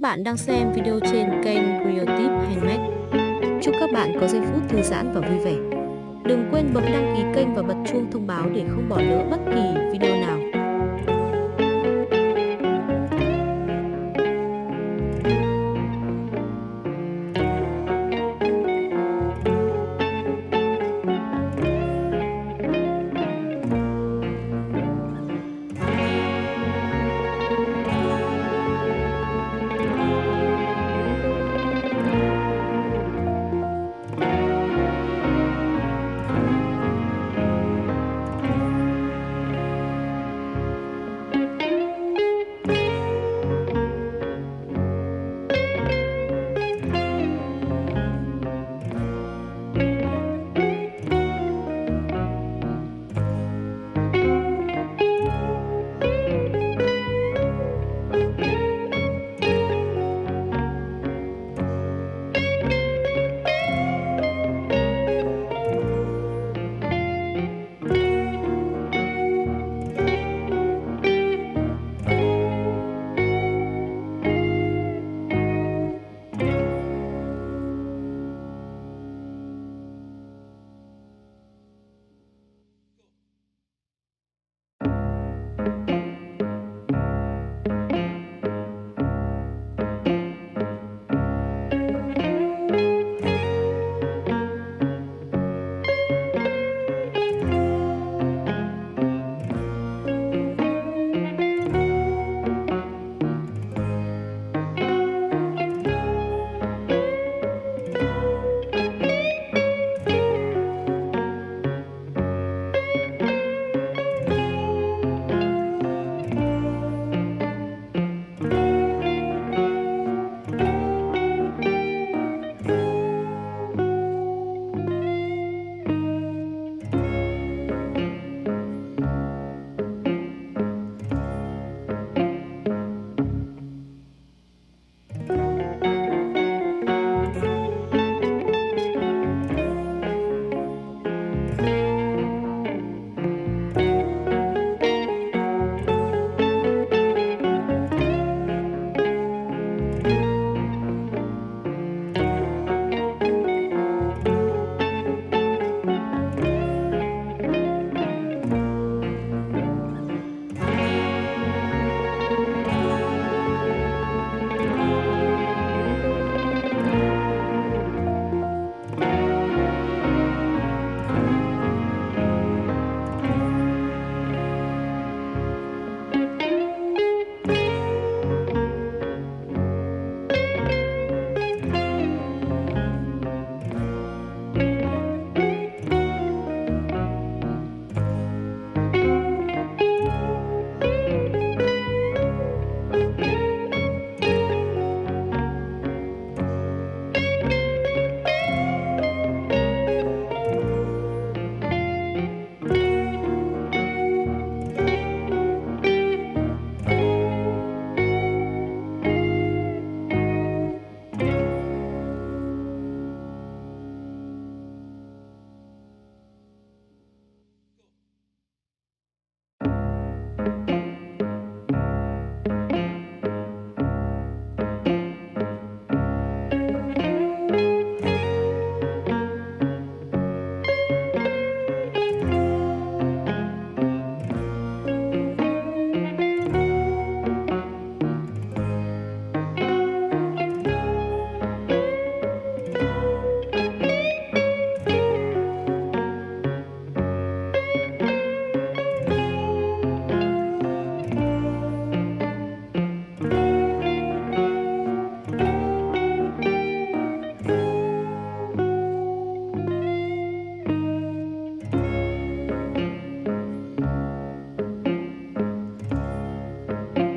Các bạn đang xem video trên kênh Creative Handmade. Chúc các bạn có giây phút thư giãn và vui vẻ. Đừng quên bấm đăng ký kênh và bật chuông thông báo để không bỏ lỡ bất kỳ video nào.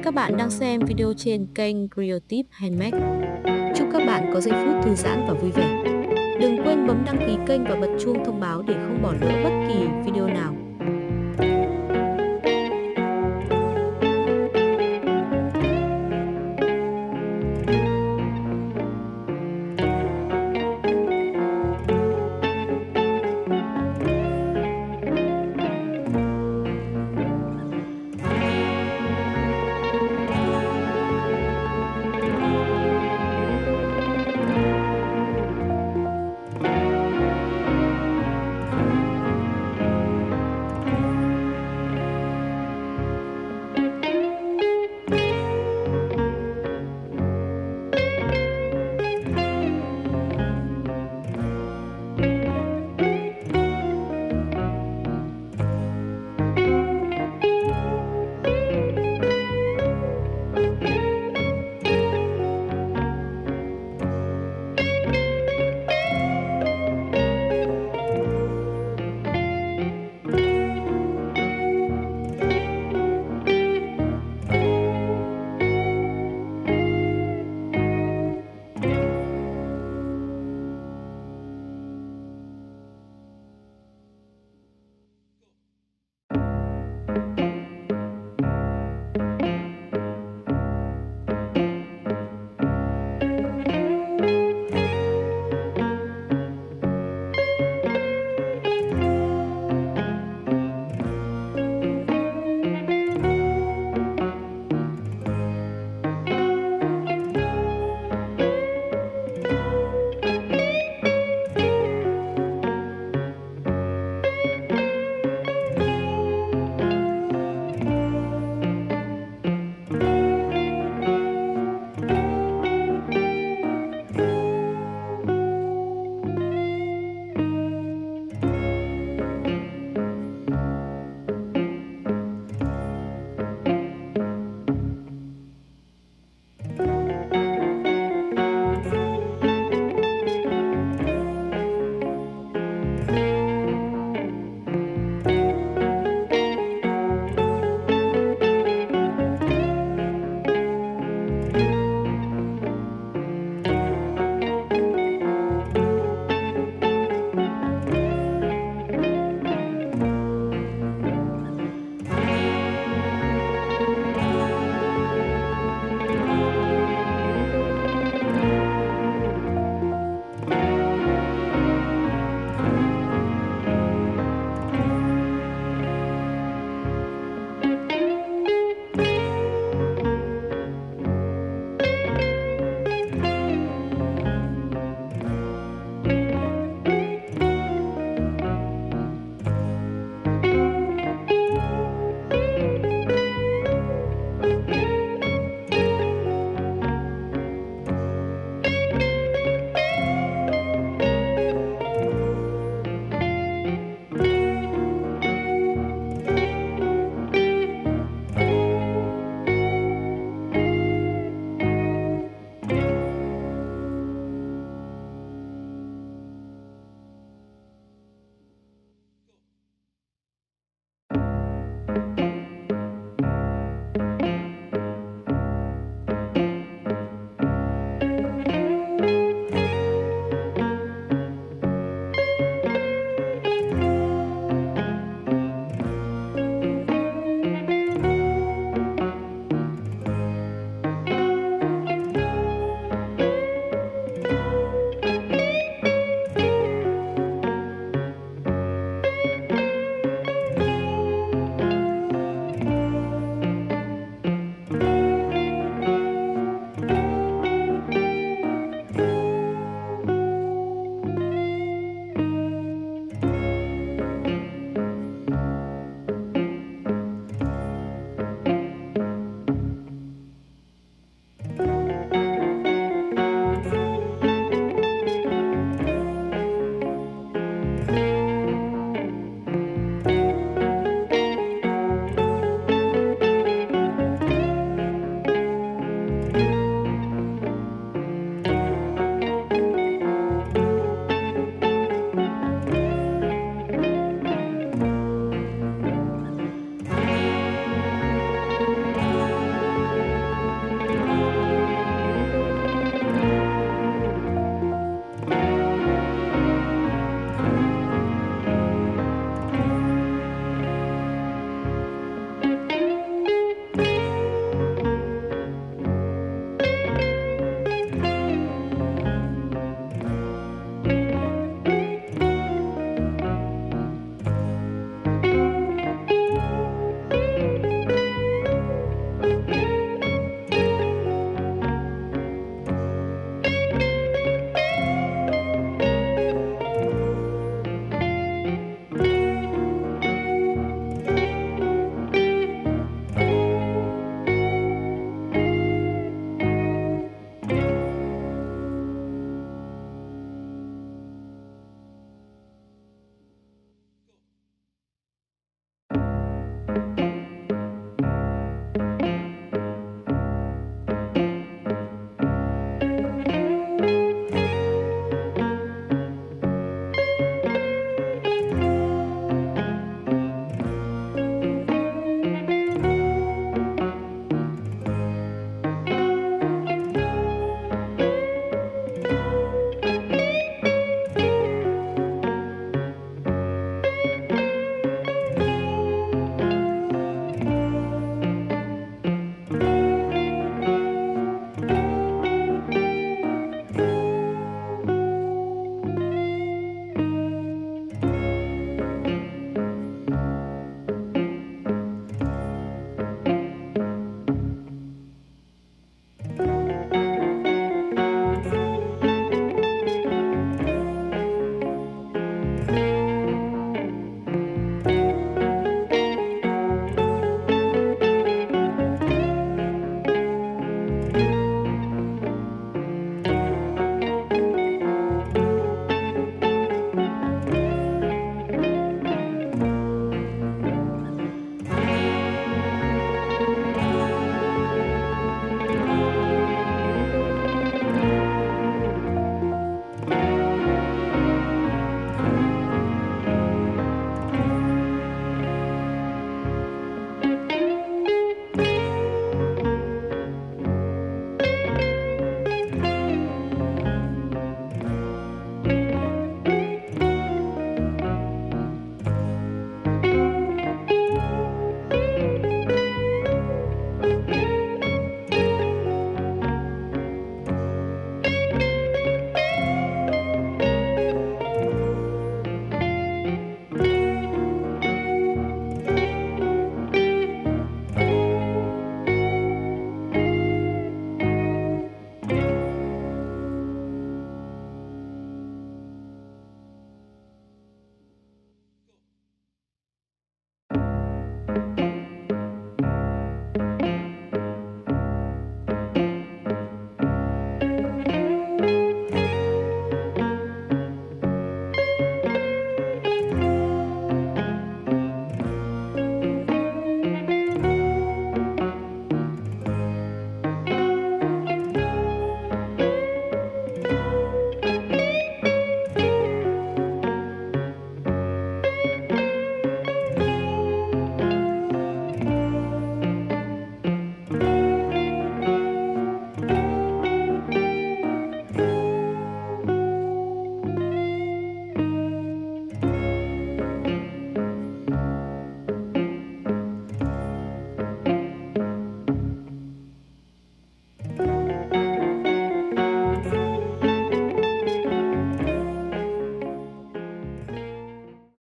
Các bạn đang xem video trên kênh Creative Handmade. Chúc các bạn có giây phút thư giãn và vui vẻ. Đừng quên bấm đăng ký kênh và bật chuông thông báo để không bỏ lỡ bất kỳ video nào.